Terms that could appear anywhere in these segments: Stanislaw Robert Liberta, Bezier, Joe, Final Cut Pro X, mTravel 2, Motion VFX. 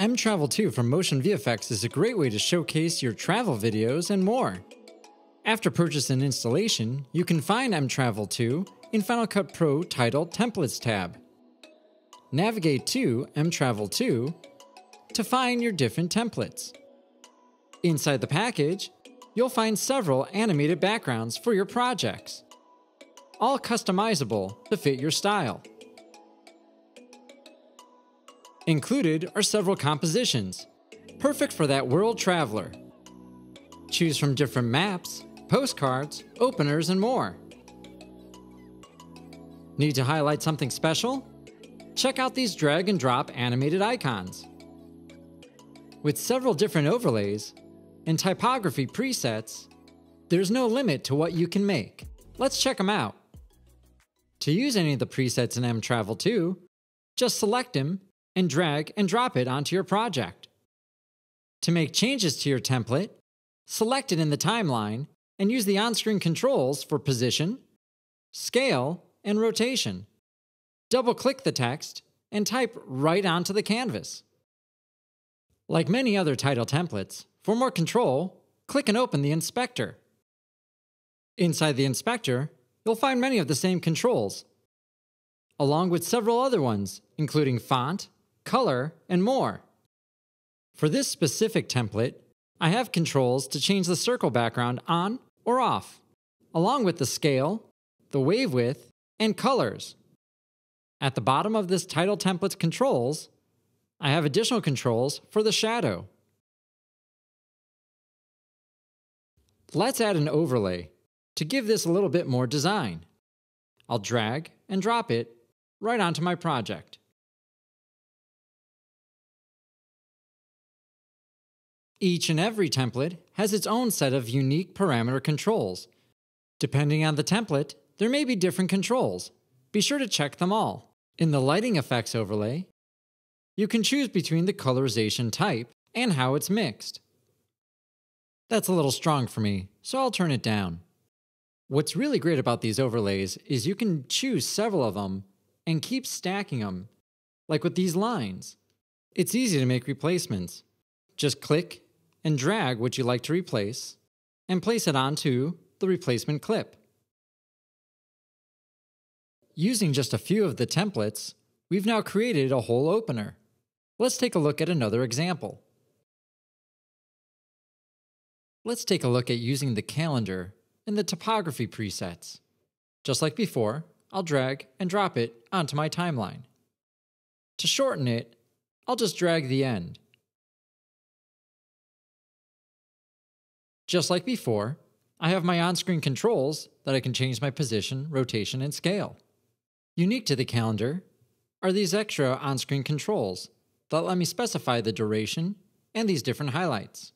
mTravel 2 from Motion VFX is a great way to showcase your travel videos and more. After purchase and installation, you can find mTravel 2 in Final Cut Pro titled Templates tab. Navigate to mTravel 2 to find your different templates. Inside the package, you'll find several animated backgrounds for your projects, all customizable to fit your style. Included are several compositions, perfect for that world traveler. Choose from different maps, postcards, openers, and more. Need to highlight something special? Check out these drag and drop animated icons. With several different overlays and typography presets, there's no limit to what you can make. Let's check them out. To use any of the presets in mTravel 2, just select them and drag and drop it onto your project. To make changes to your template, select it in the timeline and use the on-screen controls for position, scale, and rotation. Double-click the text and type right onto the canvas. Like many other title templates, for more control, click and open the inspector. Inside the inspector, you'll find many of the same controls, along with several other ones, including font, color, and more. For this specific template, I have controls to change the circle background on or off, along with the scale, the wave width, and colors. At the bottom of this title template's controls, I have additional controls for the shadow. Let's add an overlay to give this a little bit more design. I'll drag and drop it right onto my project. Each and every template has its own set of unique parameter controls. Depending on the template, there may be different controls. Be sure to check them all. In the lighting effects overlay, you can choose between the colorization type and how it's mixed. That's a little strong for me, so I'll turn it down. What's really great about these overlays is you can choose several of them and keep stacking them, like with these lines. It's easy to make replacements. Just click and drag what you like to replace and place it onto the replacement clip. Using just a few of the templates, we've now created a whole opener. Let's take a look at another example. Let's take a look at using the calendar and the typography presets. Just like before, I'll drag and drop it onto my timeline. To shorten it, I'll just drag the end. Just like before, I have my on-screen controls that I can change my position, rotation, and scale. Unique to the calendar are these extra on-screen controls that let me specify the duration and these different highlights.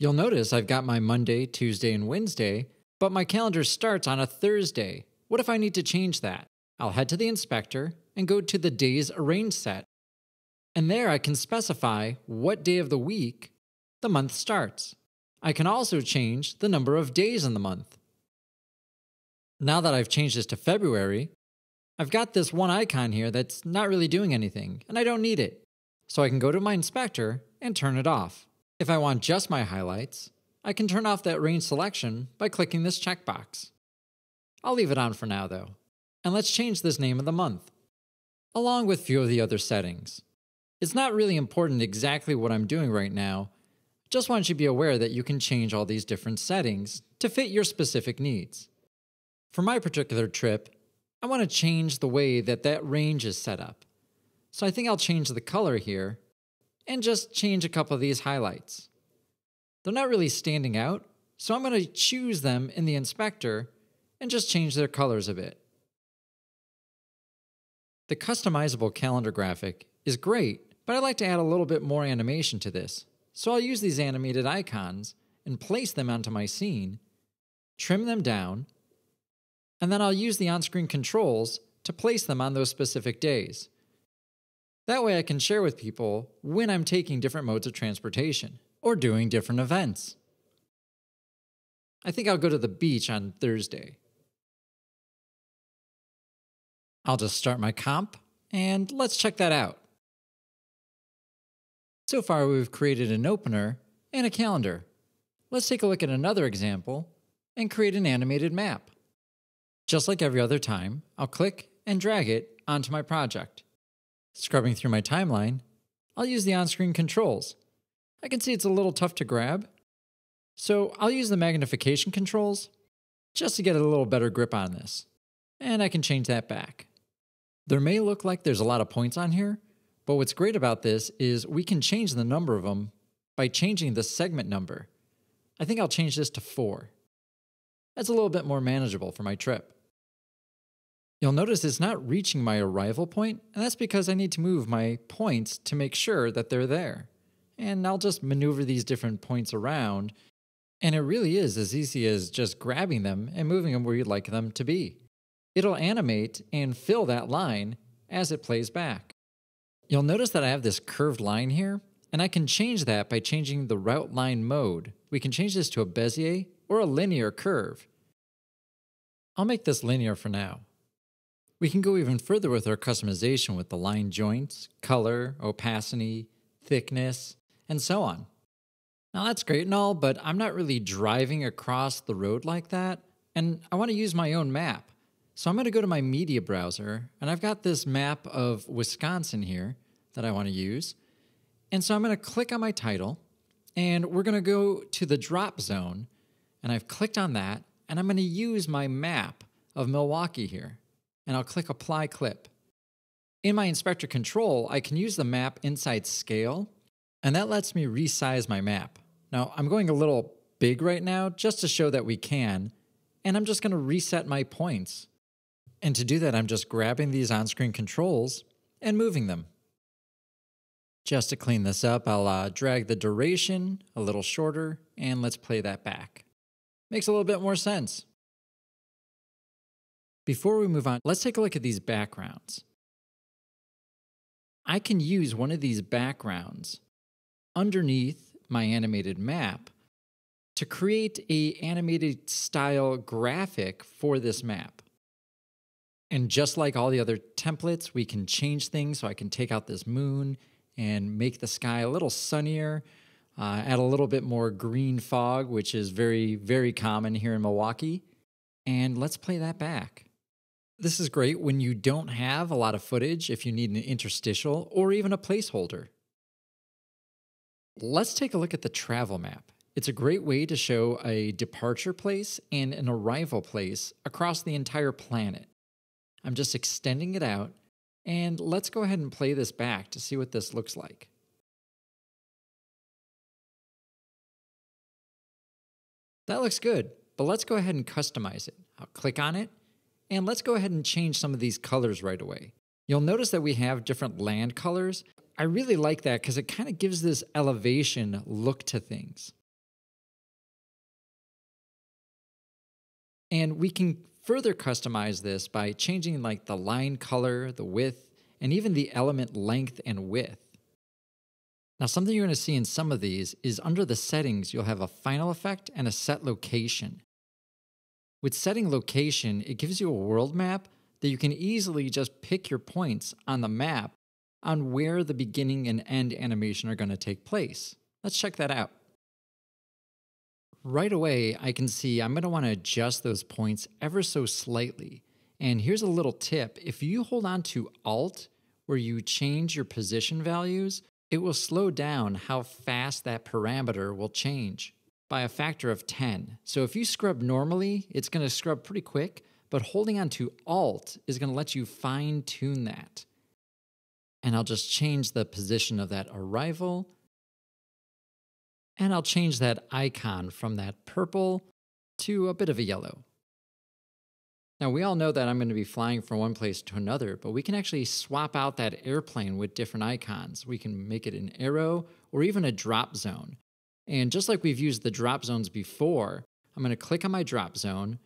You'll notice I've got my Monday, Tuesday, and Wednesday, but my calendar starts on a Thursday. What if I need to change that? I'll head to the inspector and go to the Days Arrange set, and there I can specify what day of the week the month starts. I can also change the number of days in the month. Now that I've changed this to February, I've got this one icon here that's not really doing anything, and I don't need it. So I can go to my inspector and turn it off. If I want just my highlights, I can turn off that range selection by clicking this checkbox. I'll leave it on for now though, and let's change this name of the month, along with a few of the other settings. It's not really important exactly what I'm doing right now, just want you to be aware that you can change all these different settings to fit your specific needs. For my particular trip, I want to change the way that range is set up. So I think I'll change the color here and just change a couple of these highlights. They're not really standing out, so I'm going to choose them in the inspector and just change their colors a bit. The customizable calendar graphic is great, but I'd like to add a little bit more animation to this. So I'll use these animated icons and place them onto my scene, trim them down, and then I'll use the on-screen controls to place them on those specific days. That way I can share with people when I'm taking different modes of transportation or doing different events. I think I'll go to the beach on Thursday. I'll just start my comp and let's check that out. So far we've created an opener and a calendar. Let's take a look at another example and create an animated map. Just like every other time, I'll click and drag it onto my project. Scrubbing through my timeline, I'll use the on-screen controls. I can see it's a little tough to grab, so I'll use the magnification controls just to get a little better grip on this, and I can change that back. There may look like there's a lot of points on here, but what's great about this is we can change the number of them by changing the segment number. I think I'll change this to 4. That's a little bit more manageable for my trip. You'll notice it's not reaching my arrival point, and that's because I need to move my points to make sure that they're there. And I'll just maneuver these different points around, and it really is as easy as just grabbing them and moving them where you'd like them to be. It'll animate and fill that line as it plays back. You'll notice that I have this curved line here, and I can change that by changing the route line mode. We can change this to a Bezier or a linear curve. I'll make this linear for now. We can go even further with our customization with the line joints, color, opacity, thickness, and so on. Now that's great and all, but I'm not really driving across the road like that, and I want to use my own map. So I'm going to go to my media browser, and I've got this map of Wisconsin here that I want to use. And so I'm going to click on my title, and we're going to go to the drop zone, and I've clicked on that, and I'm going to use my map of Milwaukee here. And I'll click Apply Clip. In my Inspector Control, I can use the map inside Scale, and that lets me resize my map. Now, I'm going a little big right now just to show that we can, and I'm just going to reset my points. And to do that, I'm just grabbing these on-screen controls and moving them. Just to clean this up, I'll drag the duration a little shorter, and let's play that back. Makes a little bit more sense. Before we move on, let's take a look at these backgrounds. I can use one of these backgrounds underneath my animated map to create an animated style graphic for this map. And just like all the other templates, we can change things. So I can take out this moon and make the sky a little sunnier, add a little bit more green fog, which is very, very common here in Milwaukee. And let's play that back. This is great when you don't have a lot of footage, if you need an interstitial or even a placeholder. Let's take a look at the travel map. It's a great way to show a departure place and an arrival place across the entire planet. I'm just extending it out, and let's go ahead and play this back to see what this looks like. That looks good, but let's go ahead and customize it. I'll click on it. And let's go ahead and change some of these colors right away. You'll notice that we have different land colors. I really like that because it kind of gives this elevation look to things. And we can further customize this by changing like the line color, the width, and even the element length and width. Now something you're going to see in some of these is under the settings, you'll have a final effect and a set location. With setting location, it gives you a world map that you can easily just pick your points on the map on where the beginning and end animation are going to take place. Let's check that out. Right away, I can see I'm going to want to adjust those points ever so slightly. And here's a little tip. If you hold on to Alt, where you change your position values, it will slow down how fast that parameter will change by a factor of 10. So if you scrub normally, it's going to scrub pretty quick, but holding on to Alt is going to let you fine tune that. And I'll just change the position of that arrival. And I'll change that icon from that purple to a bit of a yellow. Now we all know that I'm going to be flying from one place to another, but we can actually swap out that airplane with different icons. We can make it an arrow or even a drop zone. And just like we've used the drop zones before, I'm going to click on my drop zone,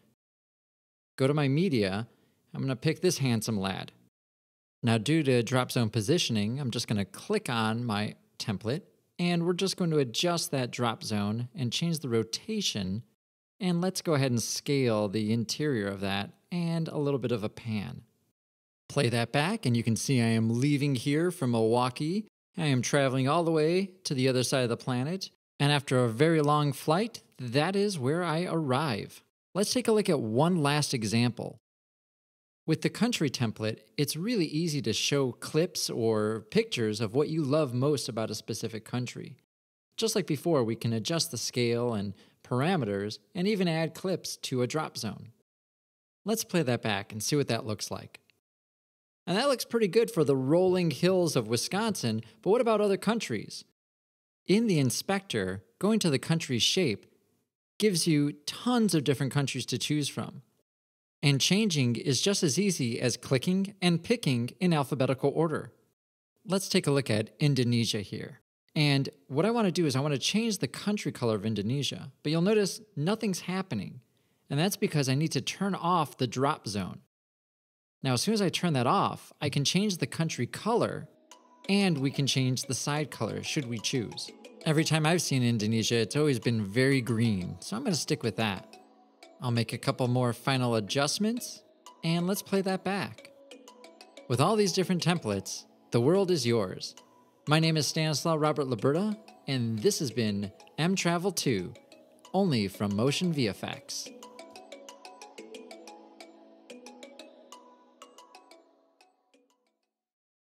go to my media, I'm going to pick this handsome lad. Now due to drop zone positioning, I'm just going to click on my template, and we're just going to adjust that drop zone and change the rotation, and let's go ahead and scale the interior of that and a little bit of a pan. Play that back, and you can see I am leaving here from Milwaukee, I am traveling all the way to the other side of the planet, and after a very long flight, that is where I arrive. Let's take a look at one last example. With the country template, it's really easy to show clips or pictures of what you love most about a specific country. Just like before, we can adjust the scale and parameters and even add clips to a drop zone. Let's play that back and see what that looks like. And that looks pretty good for the rolling hills of Wisconsin, but what about other countries? In the inspector, going to the country shape gives you tons of different countries to choose from. And changing is just as easy as clicking and picking in alphabetical order. Let's take a look at Indonesia here. And what I want to do is I want to change the country color of Indonesia, but you'll notice nothing's happening. And that's because I need to turn off the drop zone. Now, as soon as I turn that off, I can change the country color and we can change the side color should we choose. Every time I've seen Indonesia, it's always been very green, so I'm going to stick with that. I'll make a couple more final adjustments, and let's play that back. With all these different templates, the world is yours. My name is Stanislaw Robert Liberta, and this has been mTravel 2, only from Motion VFX.